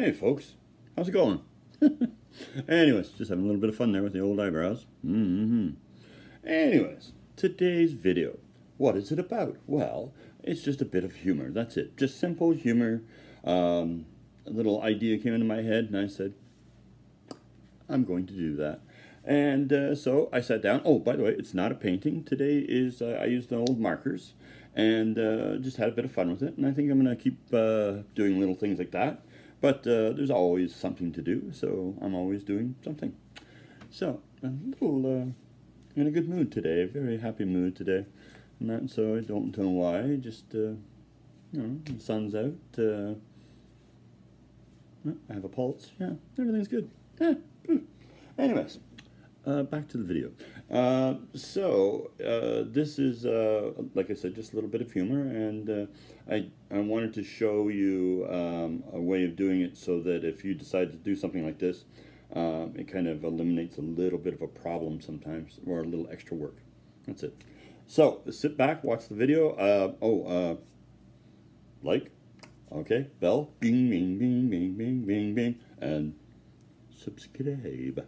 Hey folks, how's it going? Anyways, just having a little bit of fun there with the old eyebrows. Anyways, today's video, what is it about? Well, it's just a bit of humor, that's it. Just simple humor. A little idea came into my head and I said, I'm going to do that. And so I sat down. Oh, by the way, it's not a painting. Today is, I used old markers and just had a bit of fun with it. And I think I'm going to keep doing little things like that. But there's always something to do, so I'm always doing something. So, I'm a little in a good mood today, a very happy mood today. And that, so I don't know why, just, you know, the sun's out. I have a pulse, yeah, everything's good. Yeah. Anyways, back to the video. This is, like I said, just a little bit of humor, and I wanted to show you a way of doing it so that if you decide to do something like this, it kind of eliminates a little bit of a problem sometimes, or a little extra work. That's it. So, sit back, watch the video. Like, okay, bell, bing, bing, bing, bing, bing, bing, bing, and subscribe.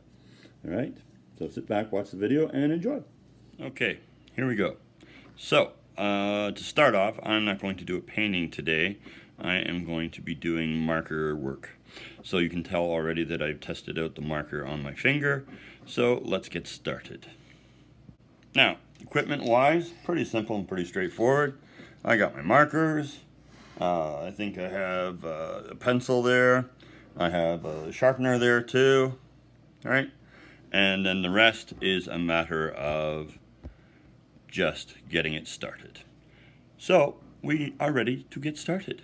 All right, so sit back, watch the video, and enjoy. Okay, here we go. So, to start off, I'm not going to do a painting today. I am going to be doing marker work. So you can tell already that I've tested out the marker on my finger. So let's get started. Now, equipment-wise, pretty simple and pretty straightforward. I got my markers. I think I have a pencil there. I have a sharpener there too, all right? And then the rest is a matter of just getting it started. So we are ready to get started.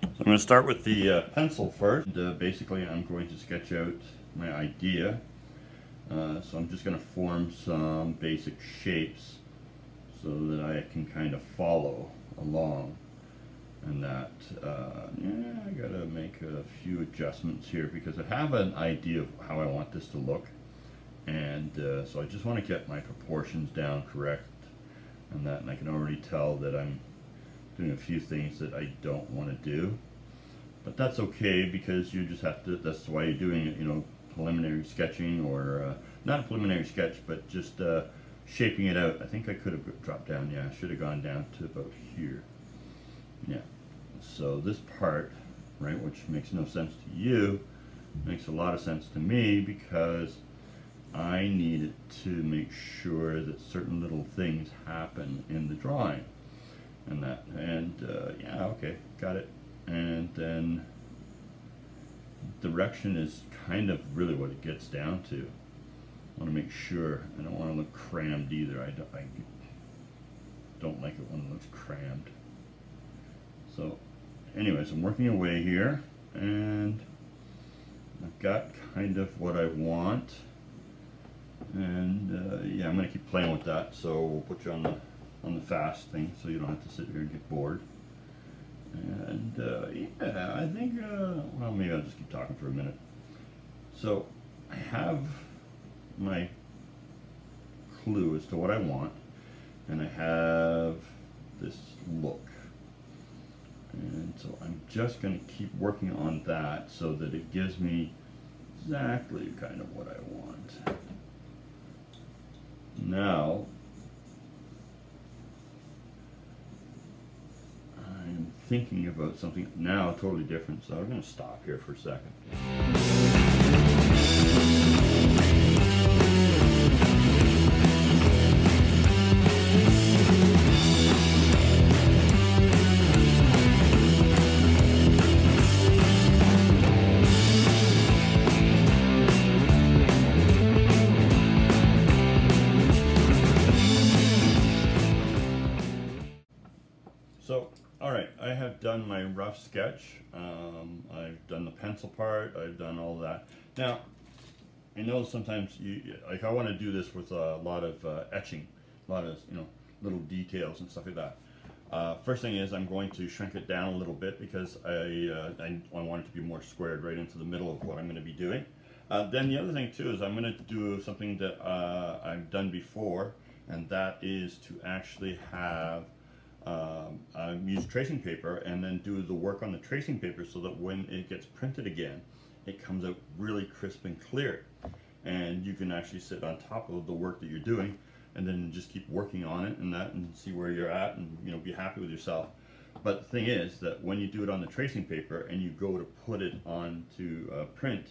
So I'm going to start with the pencil first. And, basically, I'm going to sketch out my idea. So I'm just going to form some basic shapes so that I can kind of follow along. And that, yeah, I gotta make a few adjustments here because I have an idea of how I want this to look. And so I just want to get my proportions down correct and that, and I can already tell that I'm doing a few things that I don't want to do. But that's okay because you just have to, that's why you're doing it, you know, preliminary sketching or, not a preliminary sketch, but just shaping it out. I think I could have dropped down, yeah, I should have gone down to about here. Yeah. So this part, right, which makes no sense to you, makes a lot of sense to me because I needed to make sure that certain little things happen in the drawing, and that, and yeah, okay, got it. And then direction is kind of really what it gets down to. I want to make sure I don't want to look crammed either. I don't like it when it looks crammed. So anyways, I'm working away here and I've got kind of what I want, and yeah, I'm gonna keep playing with that, so we'll put you on the fast thing so you don't have to sit here and get bored. And yeah, I think, well, maybe I'll just keep talking for a minute. So I have my clue as to what I want, and I have this look. And so I'm just going to keep working on that so that it gives me exactly kind of what I want. Now, I'm thinking about something now totally different, so I'm going to stop here for a second. Done my rough sketch. I've done the pencil part. I've done all that. Now, I know sometimes you, like, I want to do this with a lot of etching, a lot of, you know, little details and stuff like that. First thing is I'm going to shrink it down a little bit because I want it to be more squared right into the middle of what I'm going to be doing. Then the other thing too is I'm going to do something that I've done before, and that is to actually have use tracing paper and then do the work on the tracing paper so that when it gets printed again, it comes out really crisp and clear. And you can actually sit on top of the work that you're doing and then just keep working on it and that, and see where you're at, and, you know, be happy with yourself. But the thing is that when you do it on the tracing paper and you go to put it onto print,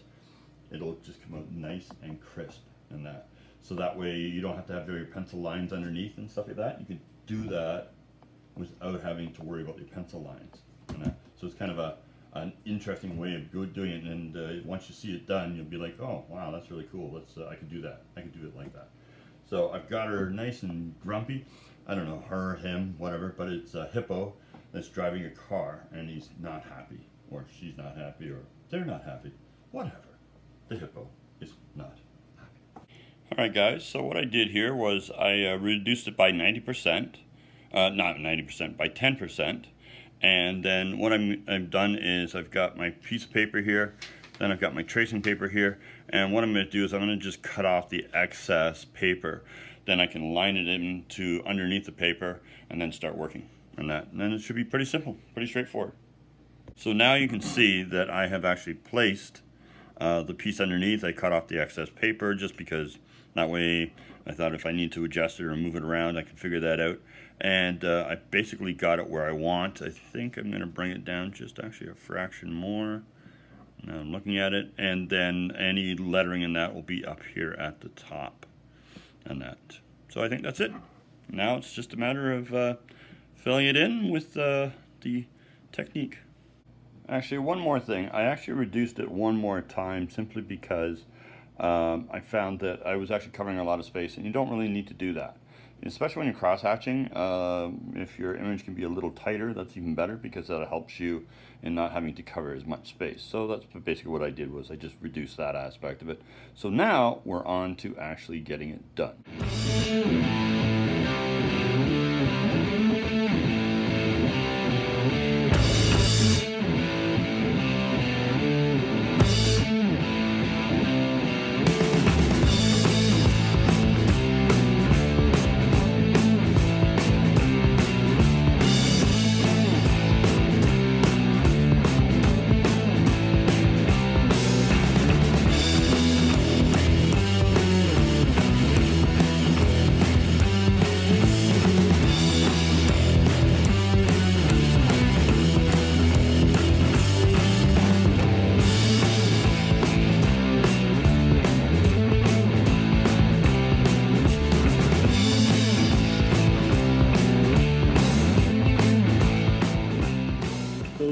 it'll just come out nice and crisp and that. So that way you don't have to have your pencil lines underneath and stuff like that. You could do that without having to worry about your pencil lines and that. So it's kind of an interesting way of doing it, and once you see it done, you'll be like, oh wow, that's really cool. Let's I could do that. I could do it like that. So I've got her nice and grumpy. I don't know, her, him, whatever, but it's a hippo that's driving a car, and he's not happy, or she's not happy, or they're not happy, whatever. The hippo is not happy. All right, guys, so what I did here was I reduced it by 90%, not 90%, by 10%, and then what I've done is I've got my piece of paper here, then I've got my tracing paper here, and what I'm going to do is I'm going to just cut off the excess paper. Then I can line it into underneath the paper and then start working on that. And then it should be pretty simple, pretty straightforward. So now you can see that I have actually placed the piece underneath. I cut off the excess paper just because that way I thought if I need to adjust it or move it around, I can figure that out. And I basically got it where I want. I think I'm going to bring it down just actually a fraction more. Now I'm looking at it, and then any lettering in that will be up here at the top. And that. So I think that's it. Now it's just a matter of filling it in with the technique. Actually, one more thing. I actually reduced it one more time simply because I found that I was actually covering a lot of space, and you don't really need to do that. Especially when you're cross-hatching, if your image can be a little tighter, that's even better, because that helps you in not having to cover as much space. So that's basically what I did, was I just reduced that aspect of it. So now we're on to actually getting it done.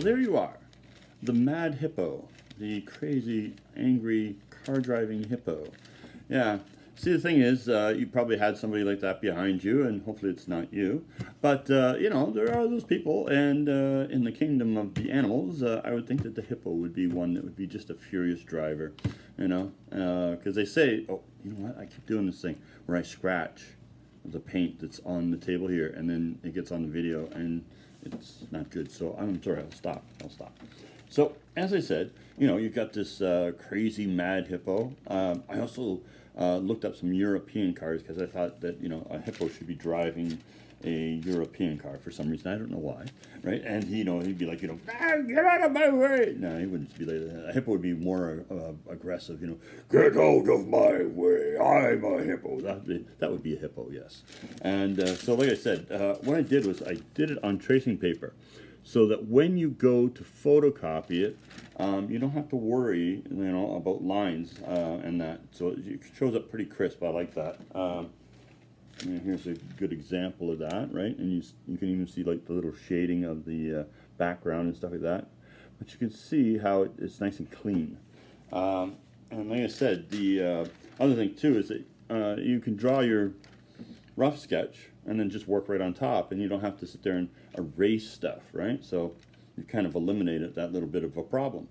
There you are, the mad hippo, the crazy, angry, car-driving hippo. Yeah, see, the thing is, you probably had somebody like that behind you, and hopefully it's not you. But, you know, there are those people, and in the kingdom of the animals, I would think that the hippo would be one that would be just a furious driver, you know, because they say, oh, you know what, I keep doing this thing where I scratch the paint that's on the table here, and then it gets on the video, and it's not good. So I'm sorry, I'll stop. So as I said, you know, you've got this crazy mad hippo. I also looked up some European cars, because I thought that, you know, a hippo should be driving a European car for some reason. I don't know why, right? And, you know, he'd be like, you know, ah, get out of my way. No, he wouldn't be like that. A hippo would be more aggressive, you know, get out of my way, I'm a hippo. That would be a hippo, yes. And so, like I said, what I did was I did it on tracing paper, so that when you go to photocopy it, you don't have to worry, you know, about lines and that. So it shows up pretty crisp. I like that. And here's a good example of that, right? And you can even see like the little shading of the background and stuff like that. But you can see how it's nice and clean. And like I said, the other thing too is that you can draw your rough sketch and then just work right on top, and you don't have to sit there and erase stuff, right? So you kind of eliminated that little bit of a problem.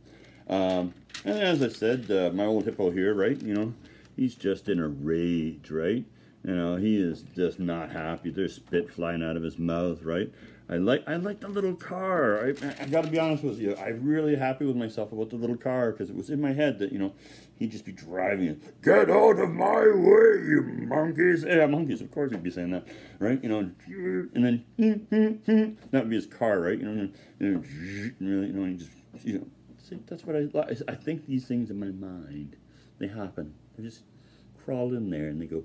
And as I said, my old hippo here, right? You know, he's just in a rage, right? You know, he is just not happy. There's spit flying out of his mouth, right? I like the little car. I got to be honest with you. I'm really happy with myself about the little car because it was in my head that, you know, he'd just be driving it. Get out of my way, you monkeys. Yeah, monkeys, of course he'd be saying that, right? You know, and then that would be his car, right? You know, and really, you know, and he just, you know, see, that's what I think these things in my mind. They happen. They just crawl in there and they go.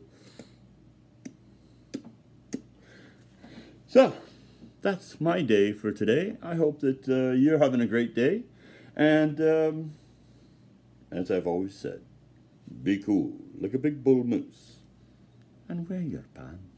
So, that's my day for today. I hope that you're having a great day. And as I've always said, be cool, like a big bull moose, and wear your pants.